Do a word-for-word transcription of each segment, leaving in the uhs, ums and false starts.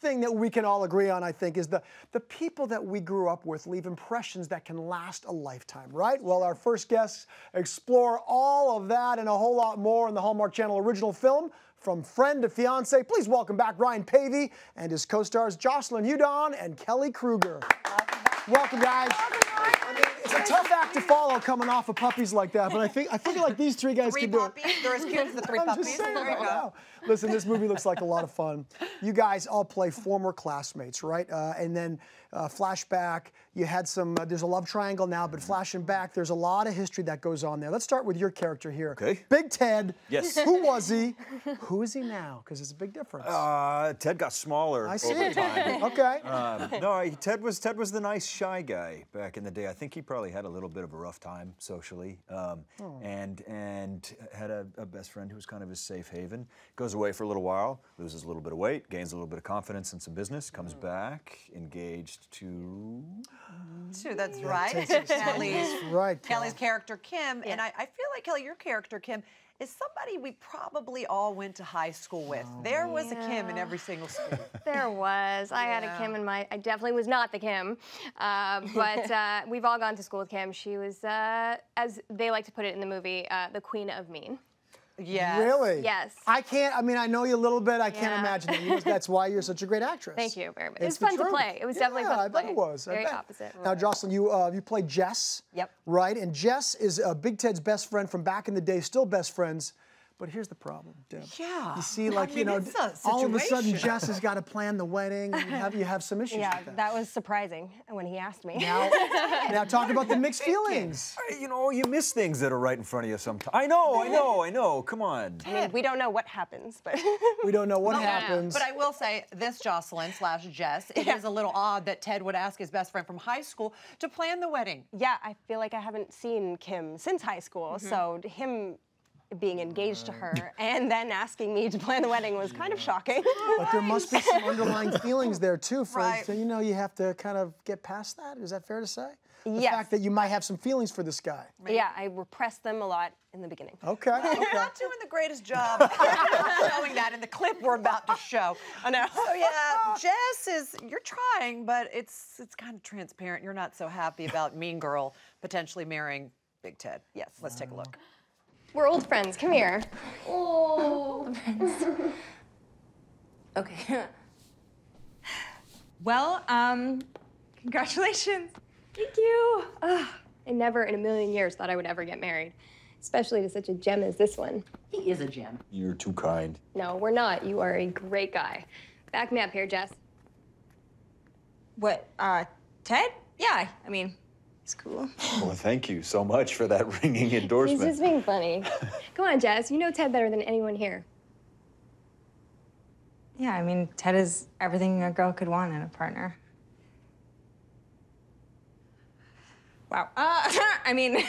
thing that we can all agree on, I think, is the, the people that we grew up with leave impressions that can last a lifetime, right? Well, our first guests explore all of that and a whole lot more in the Hallmark Channel original film, From Friend to Fiancé. Please welcome back Ryan Paevey and his co-stars Jocelyn Hudon and Kelly Kruger. Welcome, guys. I mean, it's a tough act to follow coming off of puppies like that, but I think I think like these three guys three could do it. They're as cute as the three I'm puppies. Just saying, there you go. Wow. Listen, this movie looks like a lot of fun. You guys all play former classmates, right? Uh, and then uh, flashback. You had some. Uh, there's a love triangle now, but flashing back, there's a lot of history that goes on there. Let's start with your character here. Okay. Big Ted. Yes. Who was he? Who is he now? Because it's a big difference. Uh, Ted got smaller I see. over time. Okay. Um, no, I, Ted was Ted was the nice shy guy back in the day. I think he probably had a little bit of a rough time socially, um, oh. and and had a, a best friend who was kind of his safe haven. Goes away for a little while, loses a little bit of weight, gains a little bit of confidence in some business, comes mm. back, engaged to... Sue, that's yeah, right. Kelly's, right. Kelly's character, Kim, yeah. and I, I feel like, Kelly, your character, Kim, is somebody we probably all went to high school with. Oh, there was yeah. a Kim in every single school. There was. I yeah. had a Kim in my, I definitely was not the Kim, uh, but uh, we've all gone to school with Kim. She was, uh, as they like to put it in the movie, uh, the queen of mean. Yeah. Really? Yes. I can't, I mean, I know you a little bit. I yeah. can't imagine that. You, that's why you're such a great actress. Thank you very much. It's it was fun truth. to play. It was yeah, definitely fun to I play. I bet it was. Very opposite. Now, Jocelyn, you uh, you play Jess. Yep. Right? And Jess is uh, Big Ted's best friend from back in the day, still best friends. But here's the problem, Deb. Yeah. You see, like, I mean, you know, all of a sudden Jess has got to plan the wedding. And you, have, you have some issues yeah, with that. Yeah, that was surprising when he asked me. Now, now talk about the mixed feelings. You know, you miss things that are right in front of you sometimes. I know, I know, I know. Come on. I mean, we don't know what happens, but... We don't know what no, happens. No, no. But I will say, this Jocelyn slash Jess, it yeah. is a little odd that Ted would ask his best friend from high school to plan the wedding. Yeah, I feel like I haven't seen Kim since high school, mm-hmm. so him... being engaged to her and then asking me to plan the wedding was kind of shocking. But there must be some underlying feelings there too, for right. so you know you have to kind of get past that. Is that fair to say? The yes. fact that you might have some feelings for this guy. Right. Yeah, I repressed them a lot in the beginning. Okay. Well, okay. We're not doing the greatest job showing that in the clip we're about to show. I know. So yeah, Jess is, you're trying, but it's it's kind of transparent. You're not so happy about Mean Girl potentially marrying Big Ted. Yes, let's wow. take a look. We're old friends. Come here. Old friends. Okay. Well, um, congratulations. Thank you. Ugh, I never in a million years thought I would ever get married, especially to such a gem as this one. He is a gem. You're too kind. No, we're not. You are a great guy. Back me up here, Jess. What, uh, Ted? Yeah, I mean... cool. Well, thank you so much for that ringing endorsement. He's just being funny. Come on, Jess. You know Ted better than anyone here. Yeah, I mean, Ted is everything a girl could want in a partner. Wow. Uh, I mean,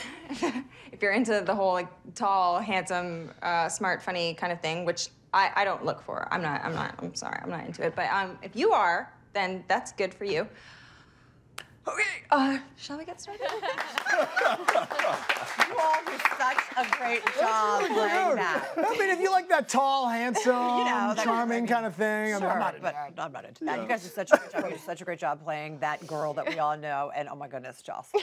if you're into the whole like tall, handsome, uh, smart, funny kind of thing, which I, I don't look for. I'm not. I'm not. I'm sorry. I'm not into it. But um, if you are, then that's good for you. Okay, uh, shall we get started? You all do such a great job really playing that. I mean, if you like that tall, handsome, you know, charming kind of thing. Sure, I mean, I'm, not but that. I'm not into that. No. You guys did such a great job. You did such a great job playing that girl that we all know. And oh my goodness, Jocelyn.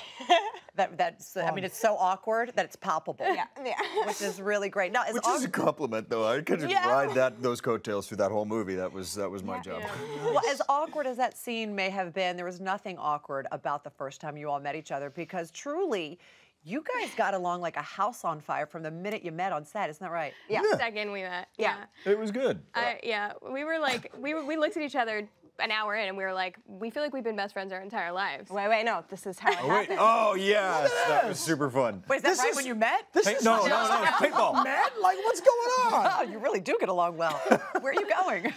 That, that's, um, I mean, it's so awkward that it's palpable. Yeah, yeah. Which is really great. Now, which awkward. is a compliment, though. I could yeah. ride that, those coattails through that whole movie. That was, that was my yeah. job. Yeah. Well, as awkward as that scene may have been, there was nothing awkward about the first time you all met each other, because truly, you guys got along like a house on fire from the minute you met on set, isn't that right? Yeah. The second we met. Yeah. yeah. It was good. Uh, yeah. We were like, we, were, we looked at each other an hour in and we were like, we feel like we've been best friends our entire lives. Wait, wait, no, this is how it oh, happened. Wait. Oh, yes, that was super fun. Wait, is that this right is, when you met? This is no, no, no, paintball. Matt, like, what's going on? Oh, you really do get along well. Where are you going?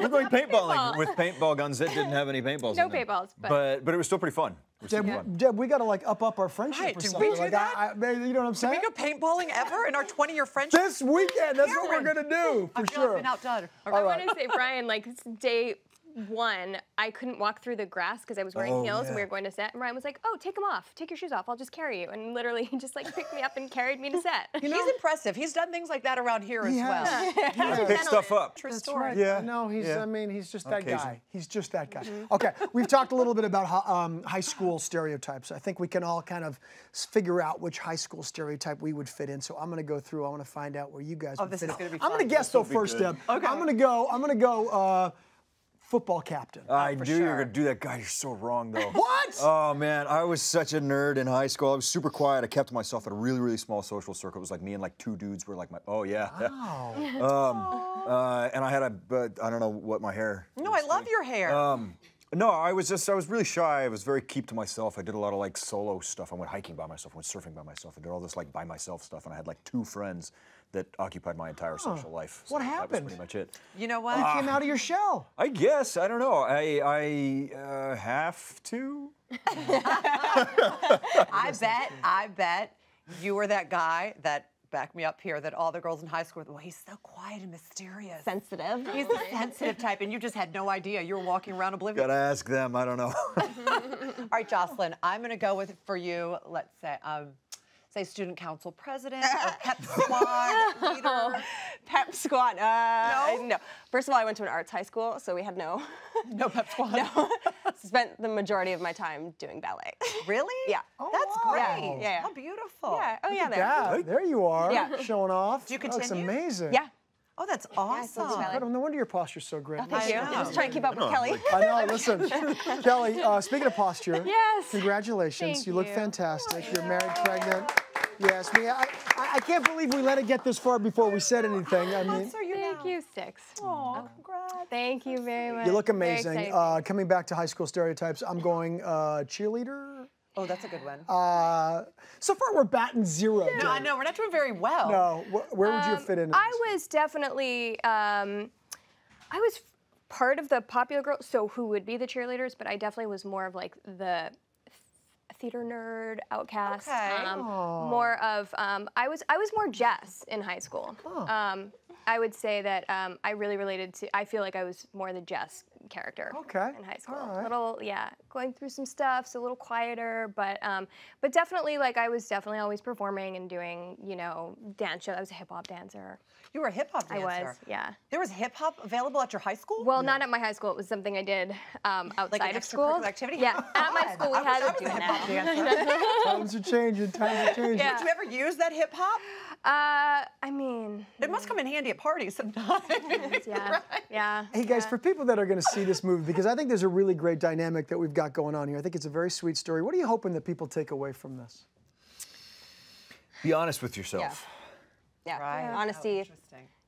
We're going paintballing paintball. with paintball guns that didn't have any paintballs No in them. paintballs. But. but But it was still pretty fun. Deb, yeah. Deb, we gotta like up up our friendship right, or did something. We do like that? I, I, you know what I'm saying? Did we go paintballing ever in our twenty year friendship? This weekend, that's Karen. what we're gonna do for I feel sure. I've been outdone. All I right. want to say, Brian, like day one, I couldn't walk through the grass because I was wearing oh, heels yeah. and we were going to set. And Ryan was like, oh, take them off. Take your shoes off. I'll just carry you. And literally he just like picked me up and carried me to set. You know? He's impressive. He's done things like that around here as yeah. well. Yeah. Yeah. Pick stuff up. True story. Right. Yeah. No, he's, yeah. I mean, he's just that Occasion. guy. He's just that guy. Mm-hmm. Okay, we've talked a little bit about um, high school stereotypes. I think we can all kind of figure out which high school stereotype we would fit in. So I'm going to go through. I want to find out where you guys oh, would this fit is in. Gonna be fun. I'm going to guess, though, first, Deb. Okay. I'm going to go, I'm going to go, uh, football captain. I knew sure. you were going to do that. God, you're so wrong, though. What? Oh, man. I was such a nerd in high school. I was super quiet. I kept myself in a really, really small social circle. It was like me and like two dudes were like my, oh, yeah. Wow. um, uh, and I had a, uh, I don't know what my hair. No, I love like. your hair. Um, no, I was just, I was really shy. I was very keep to myself. I did a lot of like solo stuff. I went hiking by myself. I went surfing by myself. I did all this like by myself stuff. And I had like two friends that occupied my entire oh, social life. So what happened? That was pretty much it. You know what? You uh, came out of your shell. I guess. I don't know. I, I uh, have to? I bet, I bet you were that guy that back me up here that all the girls in high school were, well, he's so quiet and mysterious. Sensitive. He's a sensitive type, and you just had no idea. You were walking around oblivious. Gotta ask them. I don't know. All right, Jocelyn, I'm gonna go with, for you, let's say, um, Say student council president or pep squad leader. Pep squad. Uh, no? no. First of all, I went to an arts high school, so we had no. No pep squad. No. Spent the majority of my time doing ballet. Really? Yeah. Oh, that's wow. great. Yeah, yeah. How beautiful. Yeah. Oh, Look yeah. There. That. There you are. Yeah. Showing off. Do you continue? That's amazing. Yeah. Oh, that's awesome. Yeah, no wonder your posture's so great. Oh, thank you. I'm just trying to keep up with Kelly. I know, listen. Kelly, uh, speaking of posture, yes. congratulations. Thank you look you. fantastic. Thank You're you. married, pregnant. Yes, we, I, I can't believe we let it get this far before we said anything. I mean, oh, you thank now. you, Styx. Oh, congrats. Thank you very much. You look amazing. Uh, coming back to high school stereotypes, I'm going uh, cheerleader. Oh, that's a good one. Uh, so far, we're batting zero. Yeah. No, I know. We're not doing very well. No. Wh where would um, you fit in? I was one? definitely, um, I was part of the popular girl, so who would be the cheerleaders, but I definitely was more of like the theater nerd, outcast. Okay. Um, more of, um, I was I was more Jess in high school. Oh. Um, I would say that um, I really related to, I feel like I was more the Jess character okay. in high school. Right. A little, yeah, going through some stuff, so a little quieter, but um, but definitely, like, I was definitely always performing and doing, you know, dance shows. I was a hip-hop dancer. You were a hip-hop dancer? I was, yeah. There was hip-hop available at your high school? Well, no. not at my high school. It was something I did um, outside like of school. Like an extracurricular activity? Yeah, oh, at my school we I had was, to do that. Times are changing, times are changing. Yeah. Did you ever use that hip-hop? Uh, I mean... It must come in handy at parties sometimes. yeah. Right? yeah. Hey, guys, yeah. for people that are going to see this movie, because I think there's a really great dynamic that we've got going on here. I think it's a very sweet story. What are you hoping that people take away from this? Be honest with yourself. Yeah. yeah. Right. yeah. Honesty. Oh,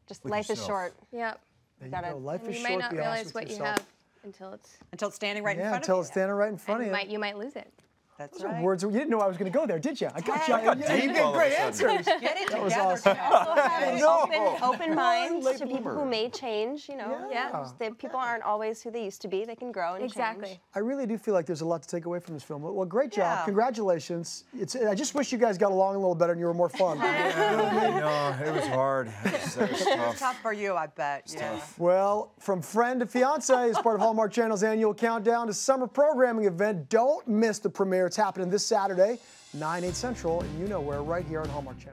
just with life yourself. is short. Yep. There you Gotta, go. Life is you short. You may not Be realize what yourself. you have until it's... Until it's standing right yeah, in front of you. Yeah, until it's standing right in front and of you. Might, you might lose it. That's Those right. are words. You didn't know I was going to go there, did you? I got you. I got deep. You get great answers. Get it that was awesome. open, open minds to people who may change. You know, yeah. yeah the people aren't always who they used to be. They can grow and exactly. change. I really do feel like there's a lot to take away from this film. Well, great job. Yeah. Congratulations. It's. I just wish you guys got along a little better and you were more fun. yeah. No, it was hard. It was, it was tough. It was tough for you, I bet. Yeah. Tough. Well, From Friend to Fiancé is part of Hallmark Channel's annual Countdown to Summer programming event. Don't miss the premiere. It's happening this Saturday, nine, eight Central, and you know where, right here on Hallmark Channel.